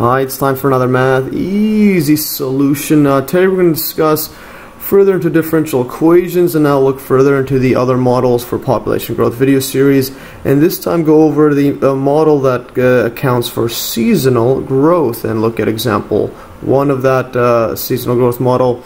Hi, it's time for another Math Easy Solution. Today we're going to discuss further into differential equations and now look further into the other models for population growth video series, and this time go over the model that accounts for seasonal growth and look at example one of that seasonal growth model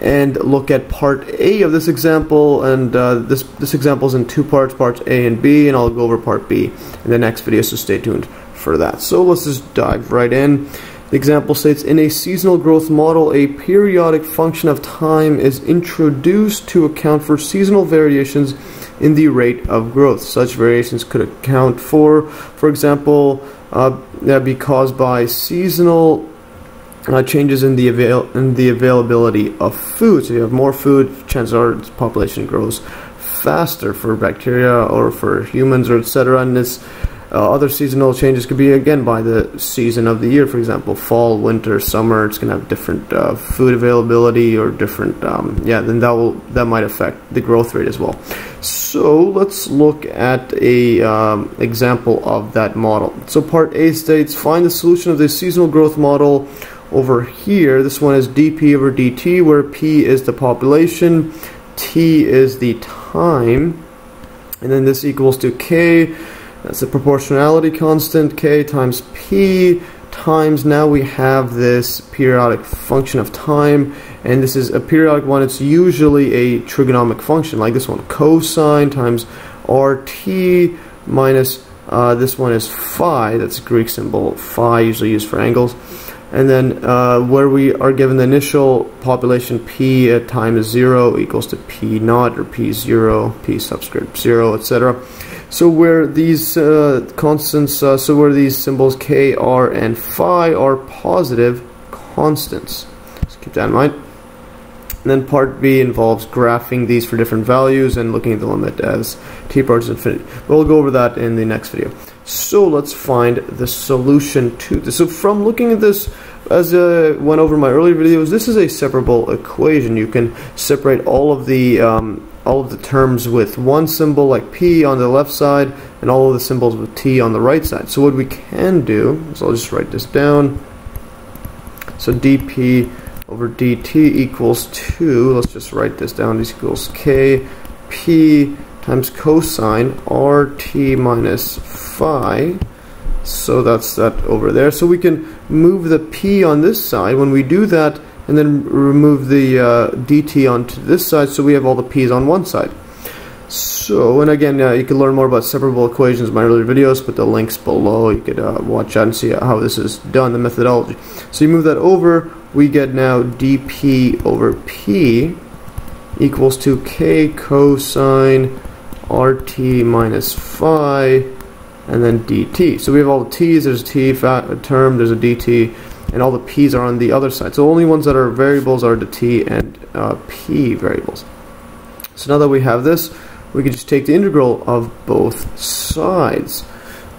and look at part A of this example. And this example is in two parts, parts A and B, and I'll go over part B in the next video, so stay tuned for that. So let's just dive right in. The example states, in a seasonal growth model, a periodic function of time is introduced to account for seasonal variations in the rate of growth. Such variations could account for example, be caused by seasonal changes in the availability of food. So you have more food, chances are its population grows faster for bacteria or for humans or etc. And it's other seasonal changes could be again by the season of the year, for example fall, winter, summer. It's going to have different food availability or different then that might affect the growth rate as well. So let's look at a example of that model. So part A states, find the solution of the seasonal growth model over here. This one is dp over dt, where p is the population, t is the time, and then this equals to k. That's the proportionality constant, k times p times, now we have this periodic function of time, and this is a periodic one. It's usually a trigonomic function like this one, cosine times rt minus this one is phi, that's a Greek symbol phi, usually used for angles. And then where we are given the initial population p at time is 0 equals to p naught or p0, p subscript 0, etc. So where these constants, where these symbols k, r, and phi are positive constants. Just keep that in mind. And then part B involves graphing these for different values and looking at the limit as t approaches infinity. We'll go over that in the next video. So let's find the solution to this. So from looking at this, as I went over my earlier videos, this is a separable equation. You can separate all of the terms with one symbol like p on the left side and all of the symbols with t on the right side. So what we can do is, I'll just write this down. So dp over dt equals 2, let's just write this down, this equals kp times cosine rt minus phi. So that's that over there. So we can move the p on this side when we do that, and then remove the dt onto this side, so we have all the p's on one side. So, and again, you can learn more about separable equations in my earlier videos, but the links below, you could watch out and see how this is done, the methodology. So you move that over, we get now dp over p equals to k cosine rt minus phi, and then dt. So we have all the t's, there's a t term, there's a dt, and all the p's are on the other side. So the only ones that are variables are the t and p variables. So now that we have this, we can just take the integral of both sides.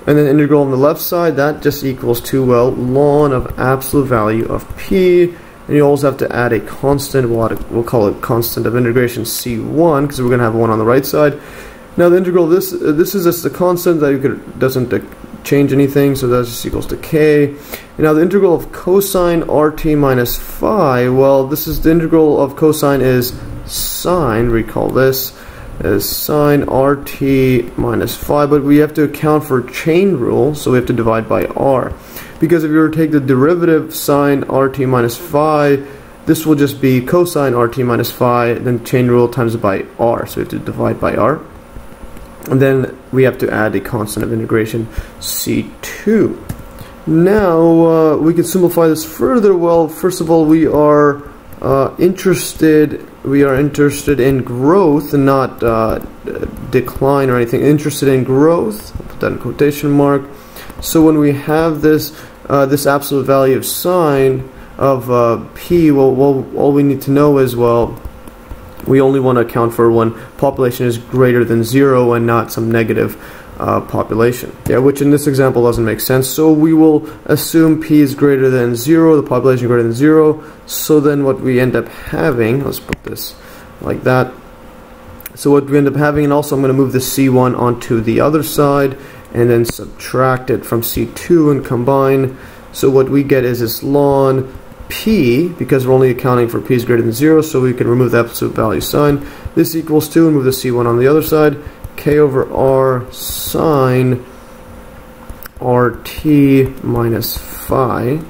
And then the integral on the left side, that just equals to, well, ln of absolute value of p. And you also have to add a constant, we'll call it constant of integration c1, because we're going to have one on the right side. Now the integral, this is just the constant that doesn't change anything, so that just equals to k. And now the integral of cosine rt minus phi, well, this is the integral of cosine is sine, recall this, is sine rt minus phi, but we have to account for chain rule, so we have to divide by r. Because if you were to take the derivative sine rt minus phi, this will just be cosine rt minus phi, then chain rule times by r, so we have to divide by r. And then we have to add a constant of integration c2. Now we can simplify this further. Well, first of all, we are interested in growth and not decline or anything. Interested in growth, I'll put that in quotation mark. So when we have this this absolute value of sine of p, well, all we need to know is, well, we only want to account for when population is greater than 0 and not some negative population. Yeah, which in this example doesn't make sense. So we will assume p is greater than 0, the population is greater than 0. So then what we end up having, let's put this like that. So what we end up having, and also I'm going to move the c1 onto the other side and then subtract it from c2 and combine. So what we get is it's ln p, because we're only accounting for p is greater than 0, so we can remove the absolute value sign. This equals 2, and move the c1 on the other side. K over r sine rt minus phi,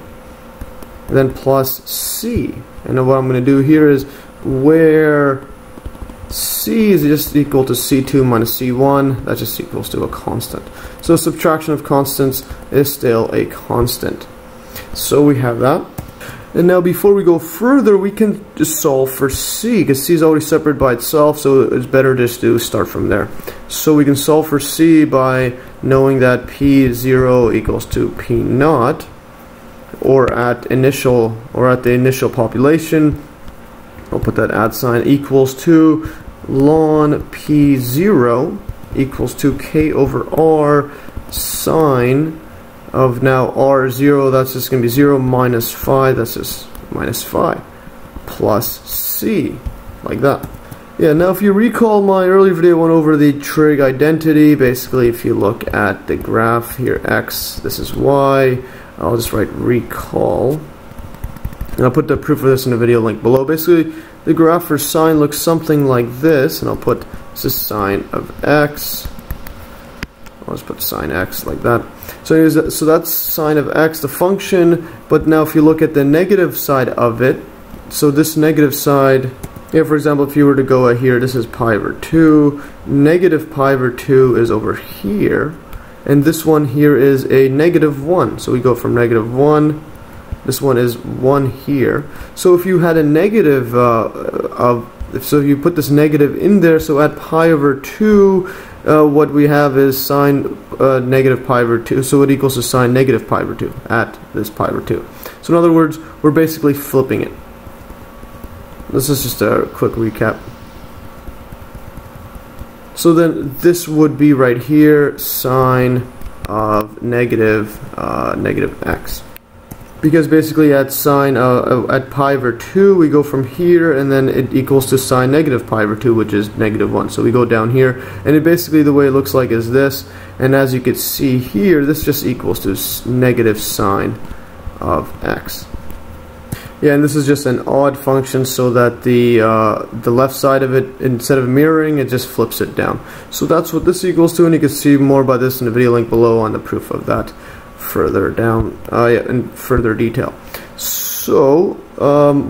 then plus c. And what I'm going to do here is where c is just equal to c2 minus c1, that just equals to a constant. So subtraction of constants is still a constant. So we have that. And now before we go further, we can just solve for c, because c is already separate by itself, so it's better just to start from there. So we can solve for c by knowing that p0 equals to p0, or at the initial population, I'll put that at sign, equals to ln p0 equals to k over r sine of now r0, that's just going to be 0, minus phi, that's just minus phi, plus c, like that. Yeah, now if you recall my earlier video, I went over the trig identity. Basically, if you look at the graph here, x, this is y, I'll just write recall. And I'll put the proof of this in the video link below. Basically, the graph for sine looks something like this, and I'll put this is sine of x. I'll just put sine x like that. So anyways, so that's sine of x, the function. But now if you look at the negative side of it, so this negative side, yeah, for example, if you were to go here, this is pi over 2. Negative pi over 2 is over here. And this one here is a negative 1. So we go from negative 1. This one is 1 here. So if you had a negative so if you put this negative in there, so at pi over 2, what we have is sine negative pi over 2. So it equals to sine negative pi over 2 at this pi over 2. So in other words, we're basically flipping it. This is just a quick recap. So then this would be right here, sine of negative x. Because basically at sine at pi over 2, we go from here, and then it equals to sine negative pi over 2, which is negative 1. So we go down here, and it basically the way it looks like is this. And as you can see here, this just equals to negative sine of x. Yeah, and this is just an odd function so that the left side of it, instead of mirroring, it just flips it down. So that's what this equals to, and you can see more about this in the video link below on the proof of that further down in further detail. So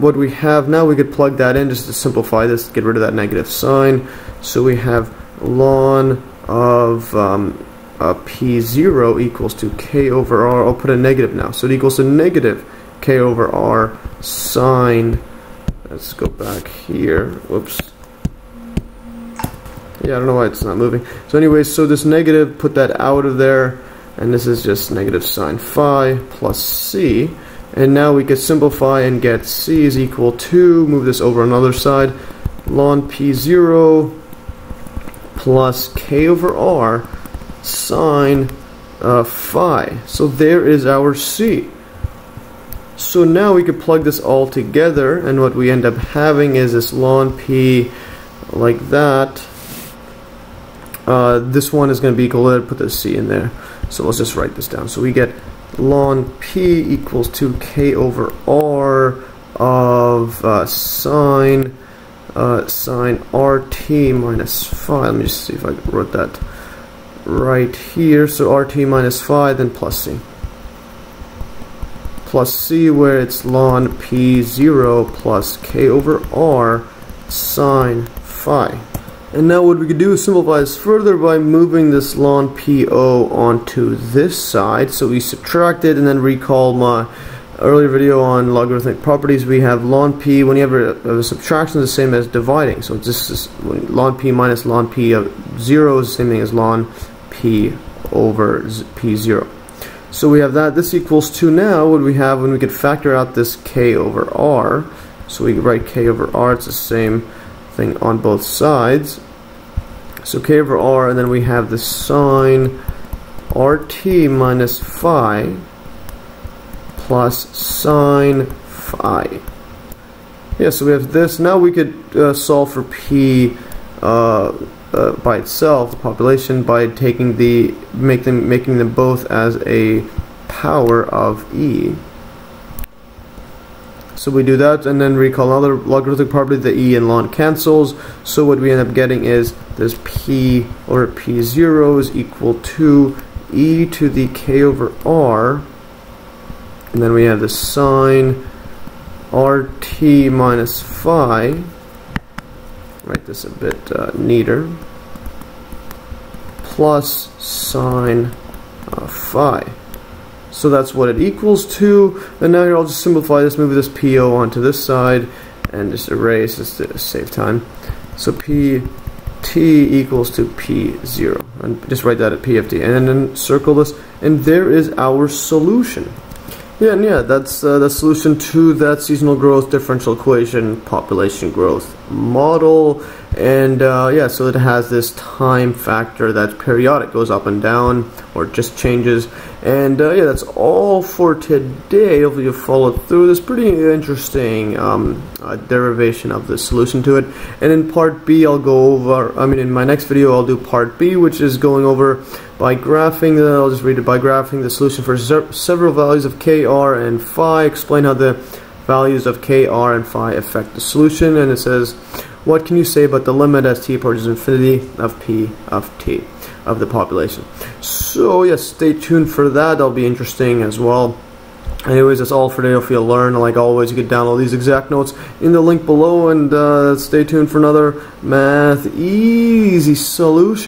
what we have now, we could plug that in just to simplify this, get rid of that negative sign. So we have ln of p0 equals to k over r. I'll put a negative now, so it equals to negative k over r sine, let's go back here, whoops. Yeah, I don't know why it's not moving. So anyways, so this negative, put that out of there. And this is just negative sine phi plus c. And now we can simplify and get c is equal to, move this over on the other side, ln p0 plus k over r sine phi. So there is our c. So now we could plug this all together, and what we end up having is this ln p like that. This one is going to be equal to, put the c in there. So let's just write this down. So we get ln p equals to k over r of sine rt minus phi. Let me just see if I wrote that right here. So rt minus phi, then plus c. Plus c, where it's ln p0 plus k over r sine phi. And now what we could do is simplify this further by moving this ln PO onto this side. So we subtract it, and then recall my earlier video on logarithmic properties. We have ln P, whenever a subtraction is the same as dividing. So this is ln P minus ln P of 0 is the same thing as ln P over P0. So we have that. This equals to now what we have when we could factor out this K over R. So we write K over R, it's the same thing on both sides. So k over r, and then we have the sine rt minus phi plus sine phi. Yeah, so we have this. Now we could solve for p by itself, the population, by making them both as a power of e. So we do that, and then recall another logarithmic property. The e and ln cancels, so what we end up getting is this p over p0 is equal to e to the k over r, and then we have the sine rt minus phi. Write this a bit neater, plus sine phi. So that's what it equals to, and now I'll just simplify this, move this PO onto this side, and just erase just to save time. So PT equals to P0, and just write that at PFD, and then circle this, and there is our solution. Yeah, and yeah, that's the solution to that seasonal growth differential equation population growth model. And yeah, so it has this time factor that's periodic, goes up and down, or just changes. And yeah, that's all for today. Hopefully you followed through this pretty interesting derivation of the solution to it. And in part B, I'll go over, in my next video, I'll do part B, which is going over by graphing, I'll just read it, by graphing the solution for several values of KR and phi, explain how the values of KR and phi affect the solution. And it says, what can you say about the limit as t approaches infinity of p of t of the population? So yes, stay tuned for that. That'll be interesting as well. Anyways, that's all for today. If you learn, like always, you can download these exact notes in the link below, and stay tuned for another Math Easy Solution.